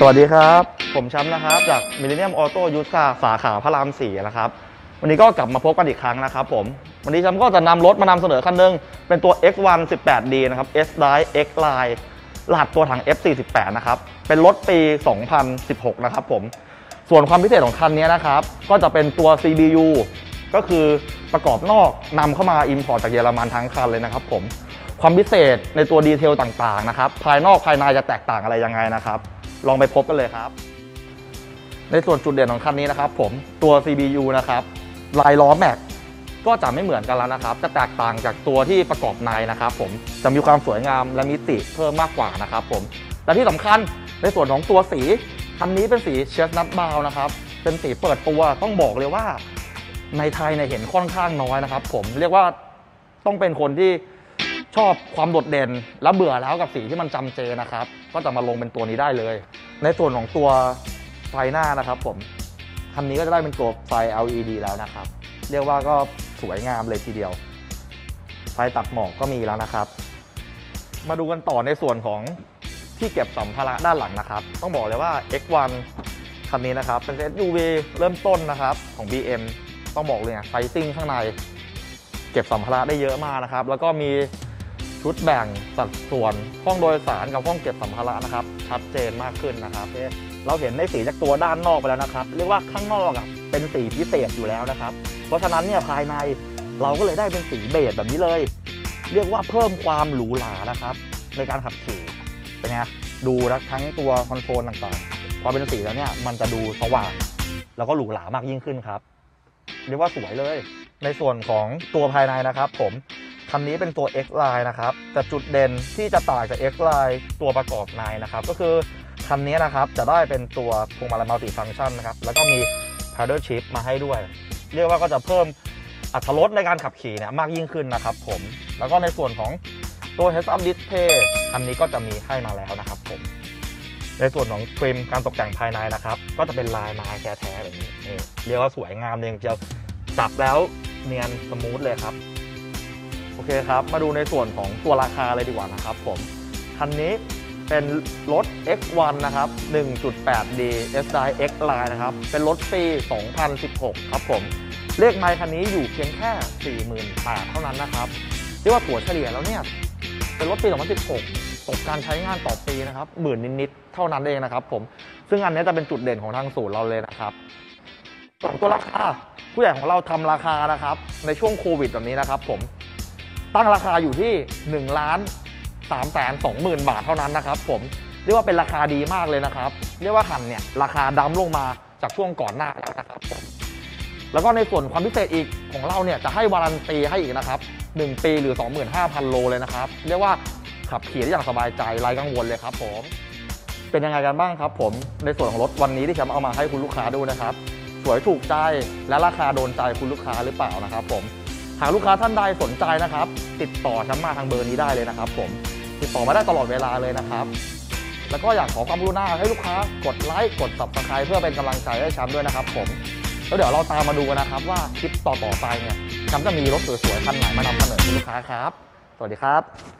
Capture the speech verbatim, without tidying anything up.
สวัสดีครับผมแชมป์นะครับจาก Millennium Auto Connect สาขาพระรามสี่นะครับวันนี้ก็กลับมาพบกันอีกครั้งนะครับผมวันนี้แชมป์ก็จะนำรถมานำเสนอคันนึงเป็นตัว เอ็กซ์ วัน สิบแปด ดี นะครับ S Drive X Line รหัสตัวถัง เอฟ สี่สิบแปด นะครับเป็นรถปีสองพันสิบหกนะครับผมส่วนความพิเศษของคันนี้นะครับก็จะเป็นตัว ซี บี ยู ก็คือประกอบนอกนำเข้ามา import จากเยอรมันทั้งคันเลยนะครับผมความพิเศษในตัวดีเทลต่างๆนะครับภายนอกภายในจะแตกต่างอะไรยังไงนะครับลองไปพบกันเลยครับในส่วนจุดเด่นของคันนี้นะครับผมตัว ซี บี ยู นะครับลายล้อแม็กก็จะไม่เหมือนกันแล้วนะครับจะแตกต่างจากตัวที่ประกอบในนะครับผมจะมีความสวยงามและมิติเพิ่มมากกว่านะครับผมและที่สำคัญในส่วนของตัวสีคันนี้เป็นสีเชสนัทบราวน์นะครับเป็นสีเปิดตัวต้องบอกเลยว่าในไทยเนี่ยเห็นค่อนข้างน้อยนะครับผมเรียกว่าต้องเป็นคนที่ชอบความโดดเด่นและเบื่อแล้วกับสีที่มันจำเจนะครับก็จะมาลงเป็นตัวนี้ได้เลยในส่วนของตัวไฟหน้านะครับผมคันนี้ก็จะได้เป็นตัวไฟ แอล อี ดี แล้วนะครับเรียกว่าก็สวยงามเลยทีเดียวไฟตัดหมอกก็มีแล้วนะครับมาดูกันต่อในส่วนของที่เก็บสัมภาระด้านหลังนะครับต้องบอกเลยว่า เอ็กซ์ วัน คันนี้นะครับเป็น เอส ยู วี เริ่มต้นนะครับของ บี เอ็ม ต้องบอกเลยนะไฟซิ่งข้างในเก็บสัมภาระได้เยอะมากนะครับแล้วก็มีชุดแบ่งสัดส่วนห้องโดยสารกับห้องเก็บสัมภาระนะครับชัดเจนมากขึ้นนะครับเราเห็นได้สีจากตัวด้านนอกไปแล้วนะครับเรียกว่าข้างนอกเป็นสีพิเศษอยู่แล้วนะครับเพราะฉะนั้นเนี่ยภายในเราก็เลยได้เป็นสีเบจแบบนี้เลยเรียกว่าเพิ่มความหรูหรานะครับในการขับขี่เป็นไงดูนะทั้งตัวคอนโซลต่างๆพอเป็นสีแล้วเนี่ยมันจะดูสว่างแล้วก็หรูหรามากยิ่งขึ้นครับเรียกว่าสวยเลยในส่วนของตัวภายในนะครับผมคันนี้เป็นตัว X Line นะครับแต่จุดเด่นที่จะต่างจาก X Line ตัวประกอบในนะครับก็คือคันนี้นะครับจะได้เป็นตัวพวงมาลัยมัลติฟังก์ชันนะครับแล้วก็มี Paddle Shift มาให้ด้วยเรียกว่าก็จะเพิ่มอรรถรสในการขับขี่เนี่ยมากยิ่งขึ้นนะครับผมแล้วก็ในส่วนของตัว Head Up Display คันนี้ก็จะมีให้มาแล้วนะครับผมในส่วนของครีมการตกแต่งภายในนะครับก็จะเป็นลายไม้แท้ๆแบบนี้เรียกว่าสวยงามเลยเชียวจับแล้วเนียนสมูทเลยครับโอเคครับมาดูในส่วนของตัวราคาเลยดีกว่านะครับผมคันนี้เป็นรถ เอ็กซ์ วัน นะครับ หนึ่งจุดแปด ดี sDrive X Line นะครับเป็นรถปีสองพันสิบหกครับผมเลขไมล์คันนี้อยู่เพียงแค่ สี่หมื่นแปดพัน เท่านั้นนะครับเรียกว่าตัวเฉลี่ยแล้วเนี่ยเป็นรถปีสองพันสิบหกตกการใช้งานต่อปีนะครับหมื่นนิดๆเท่านั้นเองนะครับผมซึ่งอันนี้จะเป็นจุดเด่นของทางศูนย์เราเลยนะครับส่วนตัวราคาผู้ใหญ่ของเราทำราคานะครับในช่วงโควิดแบบนี้นะครับผมตั้งราคาอยู่ที่ หนึ่งล้านสามแสนสองหมื่นบาทเท่านั้นนะครับผมเรียกว่าเป็นราคาดีมากเลยนะครับเรียกว่าคันเนี่ยราคาดั้มลงมาจากช่วงก่อนหน้าแล้วนะครับผมแล้วก็ในส่วนความพิเศษอีกของเราเนี่ยจะให้วารันตีให้อีกนะครับหนึ่งปีหรือ สองหมื่นห้าพัน โลเลยนะครับเรียกว่าขับขี่ได้อย่างสบายใจไร้กังวลเลยครับผมเป็นยังไงกันบ้างครับผมในส่วนของรถวันนี้ที่แชมป์เอามาให้คุณลูกค้าดูนะครับสวยถูกใจและราคาโดนใจคุณลูกค้าหรือเปล่านะครับผมหากลูกค้าท่านใดสนใจนะครับติดต่อแชมป์มาทางเบอร์นี้ได้เลยนะครับผมติดต่อมาได้ตลอดเวลาเลยนะครับแล้วก็อยากขอความกรุณาให้ลูกค้ากดไลค์กด ซับสไครบ์ เพื่อเป็นกำลังใจให้แชมป์ด้วยนะครับผมแล้วเดี๋ยวเราตามมาดูกันนะครับว่าคลิปต่อๆไปเนี่ยแชมป์จะมีรถสวยๆคันไหนมานำเสนอคุณลูกค้าครับสวัสดีครับ